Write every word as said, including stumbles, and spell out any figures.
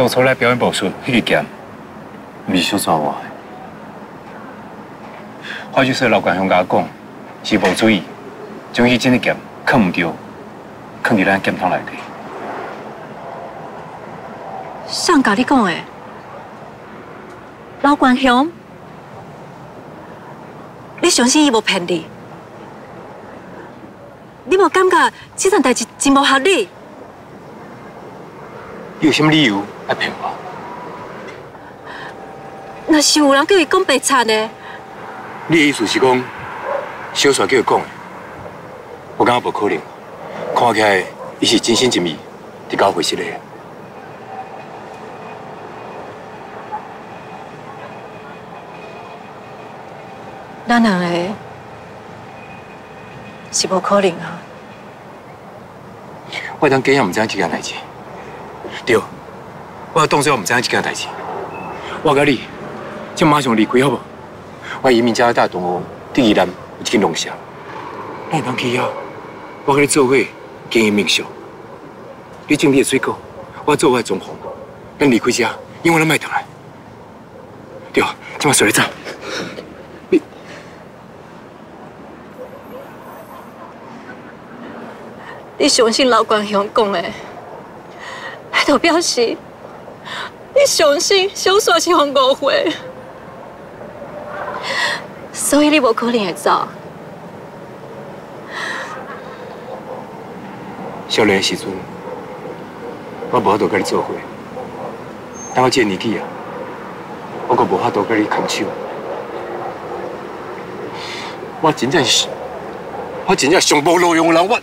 当初来表演武术迄个剑，毋是小抓我的。话就说老关兄甲我讲，是无注意，将伊真个剑藏唔着，藏伫咱剑筒内底。上甲你讲的，老关兄，你相信伊无骗你？你无感觉这件代志真无合理？ 有什么理由来骗我？那是有人叫伊讲白贼呢？你的意思是讲，小帅叫伊讲的，我感觉无可能。看起来伊是真心真意伫搞回事的。咱两个是无可能啊！我当假样唔知影这件代志。 对，我当初我唔知影这件代志，我甲你，即马上离开好无？我移民家大同学对伊南有一间农舍，咱当去遐，我甲你做伙经营民宿，你种你的水果，我做我的装潢，咱离开家，永远咱卖倒来。对，即马随你走。你，你相信老关兄讲的？ 就表示你相信小说是互误会，所以你无可能会走。少年的时阵，我无法度甲你做伙，但我这个年纪啊，我阁无法度甲你牵手。我真正是，我真正上无路用的人，我。